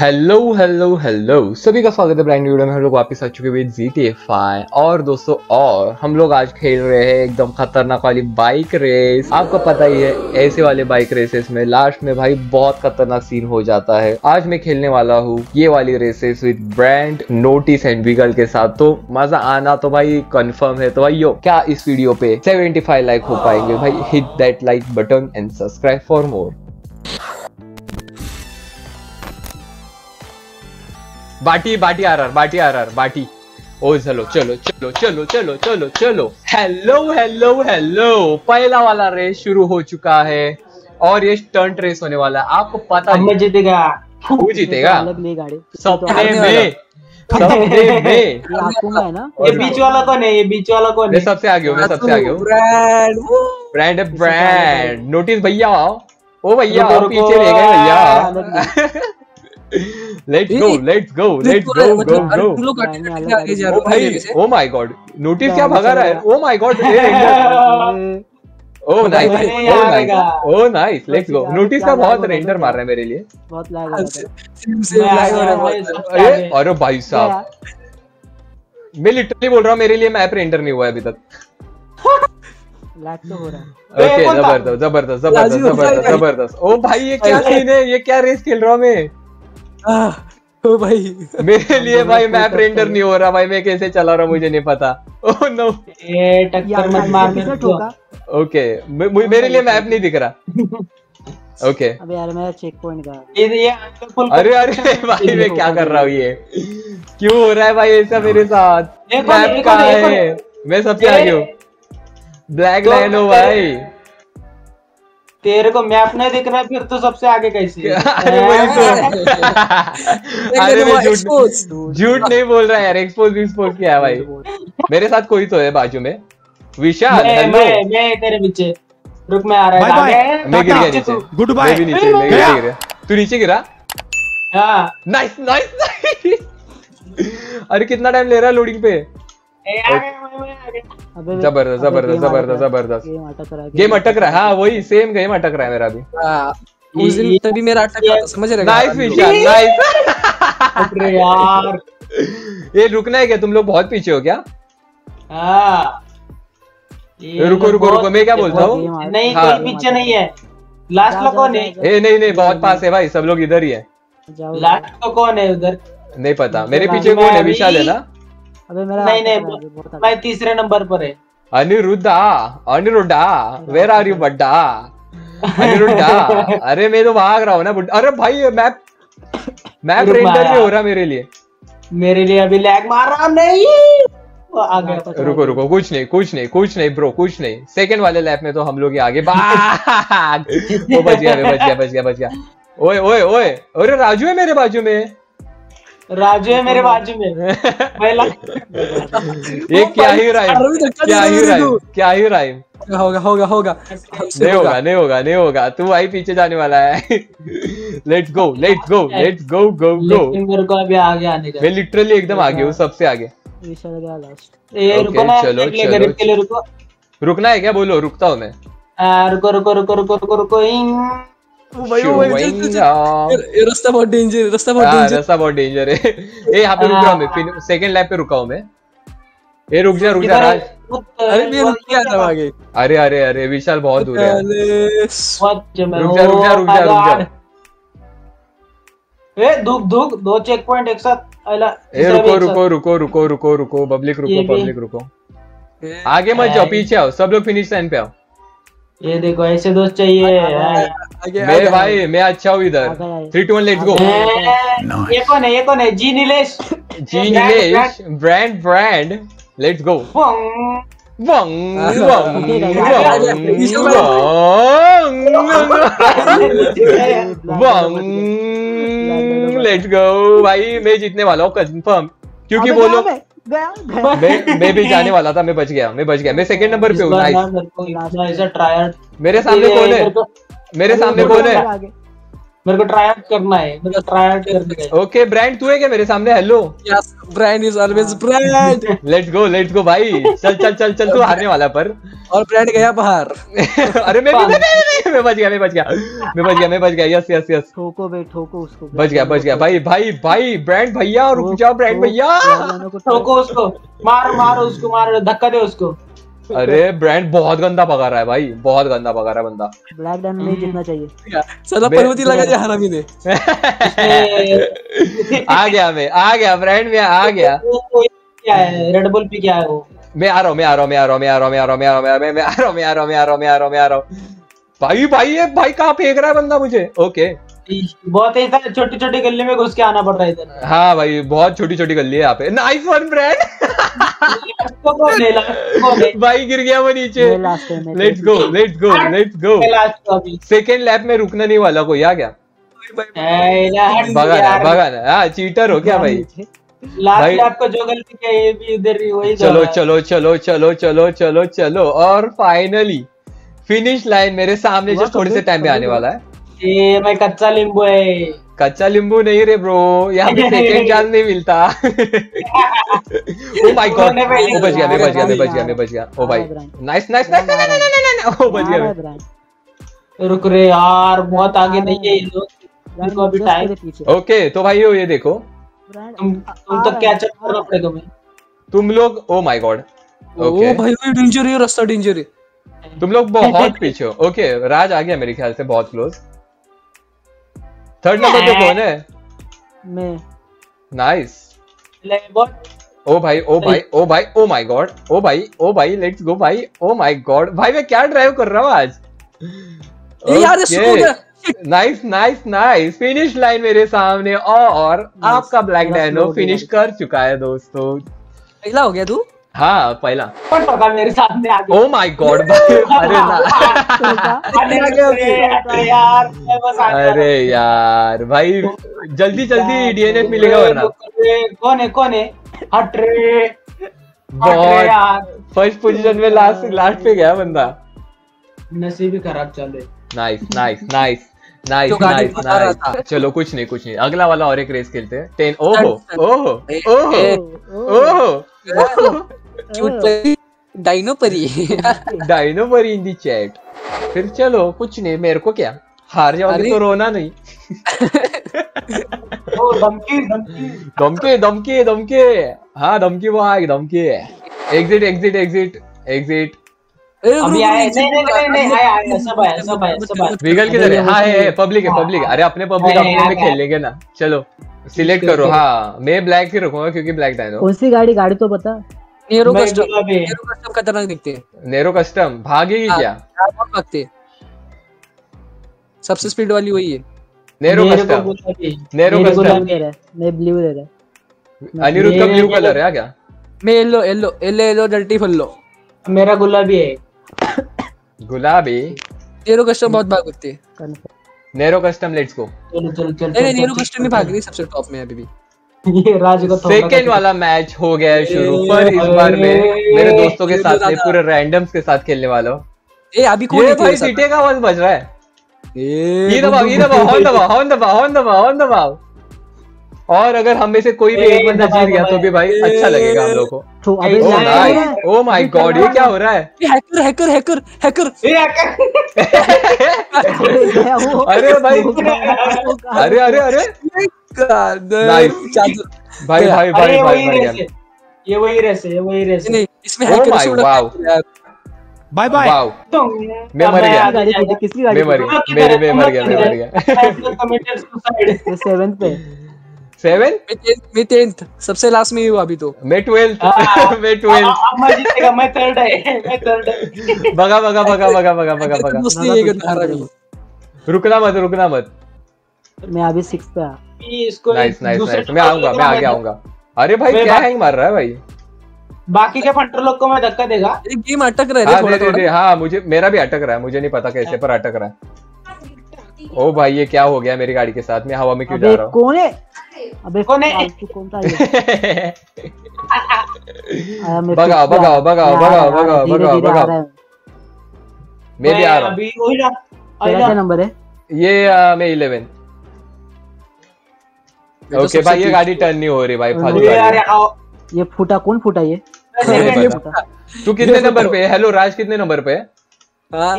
Hello hello hello, सभी का स्वागत है ब्रांड न्यू वीडियो में। हम लोग वापस आ चुके हैं GTA 5 और दोस्तों और हम लोग आज खेल रहे हैं एकदम खतरनाक वाली बाइक रेस। आपको पता ही है ऐसे वाले बाइक रेसेस में लास्ट में भाई बहुत खतरनाक सीन हो जाता है। आज मैं खेलने वाला हूँ ये वाली races with Brand Notice and Wiggle के साथ, तो मजा आना तो भाई कन्फर्म है। तो भाई यो, क्या इस वीडियो पे 75 लाइक हो पाएंगे? भाई hit that like button and subscribe for more. बाटी बाटी आर आर बाटी। ओ चलो चलो चलो चलो चलो चलो चलो। हेलो हेलो हेलो, पहला वाला रेस शुरू हो चुका है और ये स्टंट रेस होने वाला है। आपको पता है जीतेगा वो जीतेगा। सपने में ना ये बीच वाला कौन है? ये सबसे आगे हूँ, मैं सबसे आगे हूँ। ब्रांड नोटिस भैया आओ। ओ भैया पीछे रह गए भैया। Let's go. आगे जा रहा है। Oh my God, नोटिस क्या भगा रहा है? Oh my God, Oh nice, let's go. Notice का बहुत रेंडर मार रहा है मेरे लिए। बहुत लैग हो रहा है। अरे भाई साहब, मैं लिटरली बोल रहा हूँ मेरे लिए मैप रेंडर नहीं हुआ है अभी तक। लैग तो हो रहा है। ओके जबरदस्त। ओ भाई ये क्या सीन है, ये क्या रेस खेल रहा हूँ मैं। ओ भाई मेरे लिए भाई मैप रेंडर नहीं हो रहा भाई, मैं कैसे चला रहा हूँ मुझे नहीं पता। ओह नो, ये टक्कर मत मार मेरे को। ओके मेरे लिए मैप नहीं दिख रहा। ओके अबे यार मेरा चेक पॉइंट का। अरे अरे भाई मैं क्या कर रहा हूँ, ये क्यों हो रहा है भाई ऐसा मेरे साथ? मैप कहाँ है? मैं सबसे आगे हूँ। ब्लैक लाइन हो भाई, तेरे को मैप नहीं दिख रहा फिर तो सबसे आगे कैसे? अरे वही तो। अरे मैं झूठ नहीं बोल रहा यार, एक्सपोज किया है भाई। मेरे साथ कोई तो है बाजू में, विशाल। मैं तेरे पीछे, रुक मैं आ रहा है। मैं गिर गया नीचे, गुड बाय। तू नीचे गिरा? नाइस। अरे कितना टाइम ले रहा है लोडिंग पे? जबरदस्त गेम अटक रहा है। हाँ वही सेम गेम अटक रहा है मेरा भी। उस दिन तभी मेरा अटक रहा था, समझ रहे हो? Nice Vishal, nice. अरे यार ये रुकना है क्या? तुम लोग बहुत पीछे हो क्या? रुको, मैं क्या बोलता हूँ, नहीं कोई पीछे नहीं है। लास्ट लोग कौन है? नहीं बहुत पास है भाई, सब लोग इधर ही है। लास्ट लोग कौन है उधर? नहीं पता। मेरे पीछे कौन है? विशाल है ना? अबे मेरा नहीं, मैं तीसरे नंबर पर है। अनिरुद्धा वेर आर यू बड्डा? अरे मैं तो भाग रहा हूँ ना। अरे भाई मैप रेंडर नहीं हो रहा मेरे लिए अभी लैग मार रहा। नहीं रुको, कुछ नहीं ब्रो, कुछ नहीं। सेकंड वाले लैप में तो हम लोग ही आगे। वो बच गया। ओए अरे राजू है मेरे बाजू में, पहला। ये क्या ही राइम होगा। तू भाई पीछे जाने वाला है। Let's go. मैं लिटरली एकदम आगे हूँ, सबसे आगे। चलो रुकना है क्या? बोलो रुकता हूँ मैं। रुको। रास्ता बहुत डेंजर है। यहाँ पे रुक रहा हूँ, सेकंड लैप पे रुका हूँ मैं। ये रुक जा राज। अरे विशाल बहुत दूर है। रुक जा। दो चेक पॉइंट एक साथ। रुको पब्लिक रुको। आगे मत जाओ, पीछे आओ, सब लोग फिनिश लाइन पे आओ। ये देखो ऐसे दोस्त चाहिए मेरे भाई। मैं अच्छा हूँ इधर। 3-2-1 लेट्स गो। ये कौन है? जी Nilesh Brand. Let's go. Let's go भाई, मैं जीतने वाला हूँ कंफर्म, क्योंकि बोलो मैं भी जाने वाला था। मैं बच गया। मैं सेकंड नंबर पे हूँ। मेरे सामने कौन है? मेरे को ट्राई आउट करना है, मेरे को ट्राई आउट करना है। ओके ब्रांड तू है क्या मेरे सामने? Hello yes Brand is always Brand. Let's go भाई, चल चल चल चल तू हारने वाला पर। और ब्रांड गया बाहर। अरे मैं बच गया, मैं बच गया। यस यस यस ठोको बे, ठोको उसको। बच गया भाई भाई भाई ब्रांड भैया रुक जाओ, ब्रांड भैया ठोको उसको, मार मारो उसको, मारो धक्का दे उसको। अरे ब्रांड बहुत गंदा पका रहा है भाई, बहुत गंदा पका रहा है बंदा। ब्लैक डायमंड नहीं जीतना चाहिए। साला पर्वती लगा जा हरामी ने। आ गया ब्रांड में, आ गया। क्या है रेड बुल पे क्या है वो? मैं आ रहा हूँ भाई। भाई कहाँ फेंक रहा है बंदा मुझे? ओके बहुत इधर छोटी छोटी गली में घुस के आना पड़ रहा है इधर। हाँ भाई बहुत छोटी छोटी गली है यहाँ पे। Nice one Brand. भाई गिर गया वो नीचे। लेट्स गो सेकेंड लैप में रुकने नहीं वाला कोई। आ गया भगाना। चीटर हो क्या भाई? लास्ट लैप को जो गलती किया ये भी इधर ही वही। चलो और फाइनली फिनिश लाइन मेरे सामने जस्ट थोड़ी से टाइम में आने वाला है। ये मैं कच्चा नींबू है। कच्चा नींबू नहीं रे ब्रो, यहाँ पे सेकंड चांस नहीं मिलता। ओ माय गॉड मैं बच गया। ओ भाई नाइस। ओ बच गया। रुक रे यार बहुत आगे नहीं है ये लोग, इनको अभी टाइम। ओके तो भाई ये देखो तुम तक कैच अप करना पड़ेगा तुम्हें, तुम लोग। ओ माय गॉड ओ भाई डेंजर है, रास्ता डेंजर है, तुम लोग बहुत पीछे हो। ओके राज आ गया मेरे ख्याल से बहुत क्लोज। थर्ड नंबर पे कौन है? मैं। नाइस। ओ भाई oh my god let's go भाई। ओ माय गॉड भाई मैं क्या ड्राइव कर रहा हूँ आज। नाइस फिनिश लाइन मेरे सामने और आपका ब्लैक डायनो फिनिश कर चुका है दोस्तों। पहला हो गया तू? हाँ पहला। पर मेरे सामने आ गया। ओ माय गॉड भाई। अरे यार भाई जल्दी डीएनएफ मिलेगा वरना। कौन है हट रे। बहुत फर्स्ट पोजीशन में लास्ट पे गया बंदा। नसीब ही खराब चले। नाइस। चलो कुछ नहीं अगला वाला और एक रेस खेलते हैं। 10 ओहो डायनो परी इन दी चैट। फिर चलो कुछ नहीं, मेरे को क्या, हार जाओगे तो रोना नहीं। धमकी हाँ धमकी वो आए। धमकी एग्जिट विगल किधर है? हाँ है पब्लिक। अरे अपने पब्लिक में खेल लेंगे ना। चलो सिलेक्ट करो। हाँ मैं ब्लैक ही रखूंगा क्योंकि ब्लैक डायनो। कौन सी गाड़ी तो पता? नेरो कस्टम खतरनाक दिखते हैं। नेरो कस्टम भागेगी क्या? भागते सबसे स्पीड वाली वही है नेरो कस्टम। मैं ब्लू ले रहा। अनिरुद्ध का ब्लू कलर है क्या? मैं येलो डर्टी फल्लो। मेरा गुलाबी है। गुलाबी नेरो कस्टम बहुत भागते है। Narrow custom let's go. चलो नेरो कस्टम में भाग रही सबसे टॉप में अभी भी। सेकेंड वाला मैच हो गया शुरू। पर इस बार में मेरे दोस्तों के साथ नहीं, पूरे रैंडम्स के साथ खेलने वाला हूँ। अभी कोई भाई सीटे का आवाज बज रहा है। ये दबाओ। और अगर हम में से कोई भी एक बंदा जीत गया तो भी भाई अच्छा लगेगा हम लोगों को। ओ माय गॉड ये क्या हो रहा है? हैकर। अरे भाई अरे भाई ये वही रेस नहीं इसमें। बाय तो मैं मर गया। मैं मर गया। 7th पे 7 मैं 10th सबसे लास्ट में ही हुआ अभी तो। मैं 12th। मैं 3rd। भगा रुकना मत। मैं अभी 6 पे आ। नाइस। मैं आगे आऊंगा। अरे भाई क्या हैंग मार रहा है भाई। बाकी के फंटर लोग को मैं धक्का देगा। गेम अटक रहा है थोड़ा। हाँ मुझे मेरा भी अटक रहा है, मुझे नहीं पता कैसे पर अटक रहा है। ओ भाई ये क्या हो गया मेरी गाड़ी के साथ? मैं हवा में क्यों जा रहा हूँ? कौन है? भगाओ। मैं भी आ रहा हूँ। नंबर है ये मैं 11। ओके भाई ये गाड़ी टर्न नहीं हो रही भाई फालतू गाड़ी। ये फूटा कौन फूटा ये? तू कितने नंबर पे है? हेलो राज कितने नंबर पे है?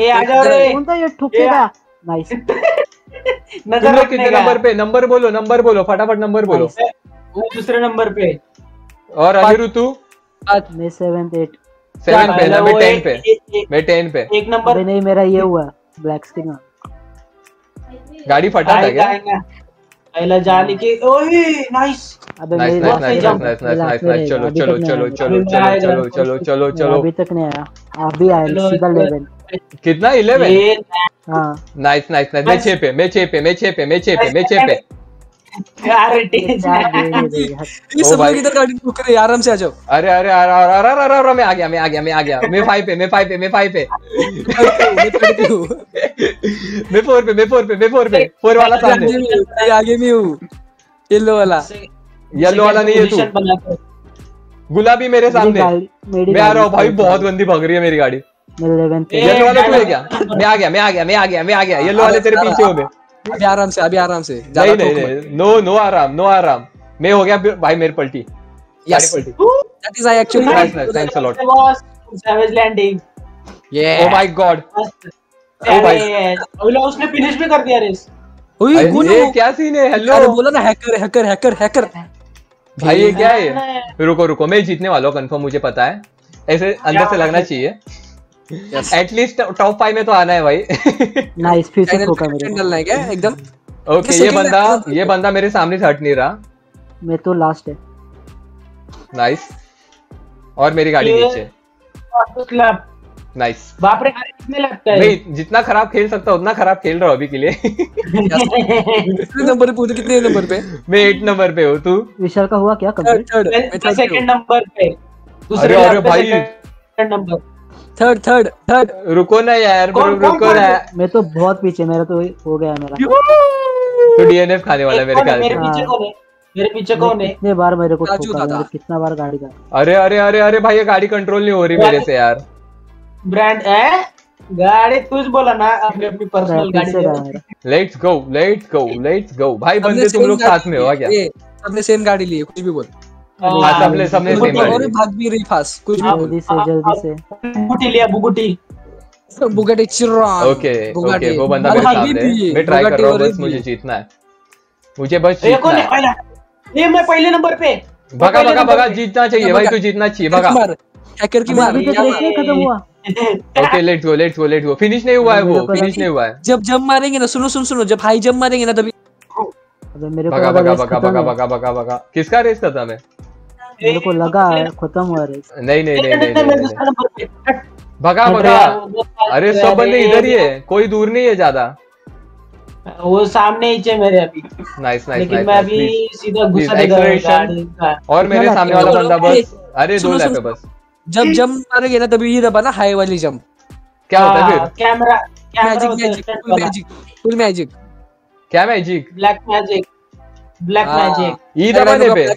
ये आ जाओ रे कौन था ये ठुकेगा। नाइस तुम लोग कितने नंबर पे? नंबर बोलो फटाफट नंबर बोलो। वो दूसरे नंबर पे और अभी तू? मैं 7 पे ना, मैं 10 पे एक नंबर। नहीं मेरा ये हुआ ब्लैक स्किन। गाड़ी फटा था क्या? पहला जाने के ओए नाइस। अबे nice nice nice nice nice. चलो चलो चलो चलो चलो चलो चलो चलो अभी तक नहीं आया। आप भी आए सीधा लेवल कितना 11। हां नाइस नाइस नाइस। मैं 6 पे मैं 6 पे। अरे ये सब लोग इधर गाड़ी रुक रहे आराम से आ जाओ। अरे अरे अरे मैं आ गया। मैं 5 पे मैं 5 पे। मैं 4 पे मैं 4 पे। 4 वाला सामने आगे में हूं। येलो वाला नहीं है तू। गुलाबी मेरे सामने। मैं आ रहा हूं भाई बहुत गंदी भाग रही है मेरी गाड़ी। येलो वाला तू है क्या? मैं आ गया। येलो वाले तेरे पीछे हो। मैं अभी आराम से। नहीं नो आराम। मैं हो गया भाई मेरी पलटी। Yes that is I actually. Thanks a lot. Savage landing. ये ओ माय गॉड। ओ भाई ओला उसने फिनिश भी कर दिया रेस। ओए गुनो ये क्या सीन है? हेलो अरे बोला ना हैकर भाई ये क्या है? रुको मैं जीतने वाला हूं कंफर्म मुझे पता है। ऐसे अंदर से लगना चाहिए। एटलीस्ट टॉप 5 में तो आना है भाई। नाइस फ्यूचर होगा मेरे। चैनल है क्या एकदम? ओके ये बंदा मेरे सामने से हट नहीं रहा। मैं तो लास्ट है। नाइस और मेरी गाड़ी नीचे। Club nice. बाप रे कितने लगता है भाई। जितना खराब खेल सकता उतना खराब खेल रहा हूं अभी के लिए। कितने नंबर पे? कितने नंबर पे? मैं 8 नंबर पे हूं। तू विशाल का हुआ क्या कंप्लीट? मैं सेकंड नंबर पे। अरे भाई सेकंड नंबर थर्ड। रुको ना यार रुको ना। मैं तो बहुत पीछे। मेरा तो हो गया मेरा। तो डीएनएफ खाने वाला मेरे ख्याल से। मेरे पीछे कौन है? कितने बार मेरे को ठोका? कितना बार गाड़ी का? अरे अरे अरे अरे भाई ये गाड़ी कंट्रोल नहीं हो रही मेरे से यार। ब्रांड है गाड़ी तुझ बोला ना अपनी पर्सनल गाड़ी। लेट्स गो भाई बंदे तुम लोग साथ में हो क्या? सबने सेम गाड़ी ली है कुछ भी बोल। सबने सेम गाड़ी। भाग भी रही फास्ट कुछ भी जल्दी से। बुगटी चिरान। ओके वो बंदा मेरे सामने है। मैं ट्राई कर रहा हूं बस मुझे जीतना है। ये मैं पहले नंबर पे। भगा जीतना चाहिए भाई। तू जीतना चाहिए। भगा हैकर की मार। खत्म हुआ। Okay let's go. फिनिश नहीं हुआ है। जब मारेंगे ना सुनो जब हाई जंप मारेंगे ना तभी। भगा। किसका रेस खत्म है? मेरे को लगा खत्म हुआ रेस। नहीं। भगा। अरे सब बंदे इधर ही है कोई दूर नहीं है ज्यादा। वो सामने ही मेरे अभी। नाइस। मैं अभी सीधा घुसा देगा। और मेरे सामने वाला बंदा बस। अरे 2 लैप है बस। जब जंप मारेंगे ना तभी ये दबाना हाई वाली जंप। क्या होता है फिर? मैजिक ब्लैक मैजिक ई दबाने पे।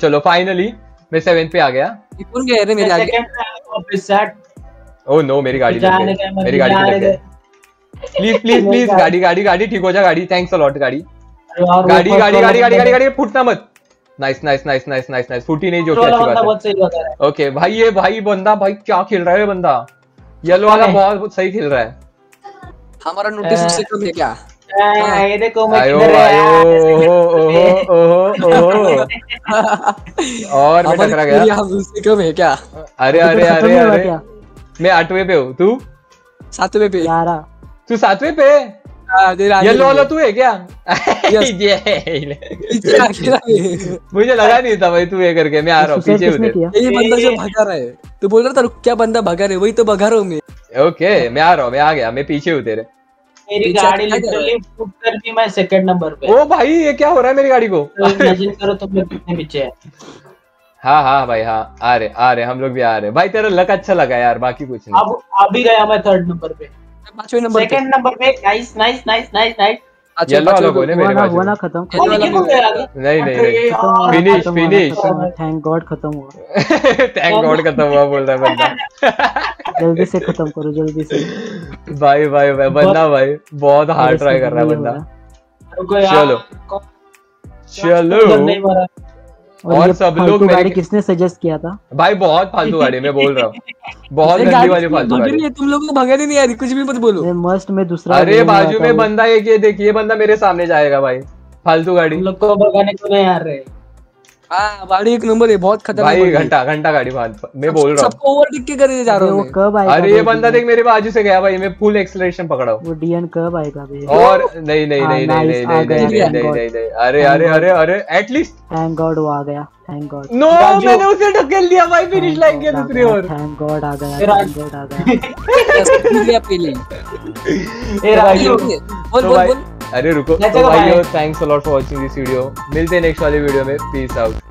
चलो फाइनली मैं 7 पे आ गया। ये कौन गया रे मेरे आगे? ओह नो मेरी गाड़ी लग गई। प्लीज गाड़ी ठीक हो जा गाड़ी। थैंक्स अ लॉट गाड़ी। गाड़ी फूटना मत। नाइस। फूटी नहीं जो कि अच्छी बात है। ओके भाई ये भाई बंदा भाई क्या खेल रहा है बंदा। येलो वाला बहुत सही खेल रहा है। हमारा नोटिस उससे कम है क्या? ये देखो मैं किधर आया। और मैं टकरा गया। हम उससे कम है क्या? अरे मैं 8वें पे हूँ। तू 7वें पे। तू 7वें पे। येलो वाला तू है क्या? मुझे लगा नहीं था भाई तू ये करके। मैं आ रहा हूँ पीछे उधर। ये बंदा जो भगा रहा है तू बोल रहा था क्या बंदा भगा रहा है वही तो भगा रहा हूँ मैं। ओके मैं आ रहा हूँ। मैं आ गया। मैं पीछे हूँ तेरे। मेरी गाड़ी लिटरली फुट कर दी। मैं सेकंड नंबर पे। ओ भाई ये क्या हो रहा है मेरी गाड़ी को? इमेजिन करो तुम लोग कितने पीछे है। हाँ भाई हाँ आ रहे हम लोग भी आ रहे भाई। तेरा लक अच्छा लगा यार बाकी कुछ नहीं। अब आ भी गया मैं 3rd नंबर पे। 5वें नंबर पे। 2nd नंबर पे। नाइस। अच्छा वाला खत्म। नहीं फिनिश। थैंक गॉड खत्म हुआ बोल रहा है बंदा। जल्दी से खत्म करो भाई। बंदा भाई बहुत हार्ड ट्राई कर रहा है बंदा। चलो चलो। और सब लोग गाड़ी किसने सजेस्ट किया था भाई? बहुत फालतू गाड़ी मैं बोल रहा हूँ, बहुत गंदी वाली फालतू गाड़ी। तुम लोगों को भगा नहीं यार, कुछ भी मत बोलो। मस्त में दूसरा, अरे बाजू में बंदा ये देखिए, बंदा मेरे सामने जाएगा भाई। फालतू गाड़ी लोग को भगाने को नहीं यार। गाड़ी एक नंबर है, बहुत खतरनाक भाई। घंटा घंटा गाड़ी मैं बोल रहा हूँ, सबको ओवरटेक के करने जा रहा हूँ। कब आएगा? अरे ये बंदा देख मेरे बाजू से गया भाई, मैं फुल एक्सेलरेशन पकड़ा हूँ। वो डीएन कब आएगा भाई? और नहीं नहीं नहीं नहीं नहीं नहीं, अरे अरे अरे अरे, एटलीस्ट थैंक गॉड वो आ गया। थैंक गॉड नो, मैंने उसे ढकेल दिया भाई फिनिश लाइन के दूसरी ओर। थैंक गॉड आ गया, थैंक गॉड आ गया। अरे रुको, thanks a lot for watching this video. मिलते हैं नेक्स्ट वाले वीडियो में। Peace out.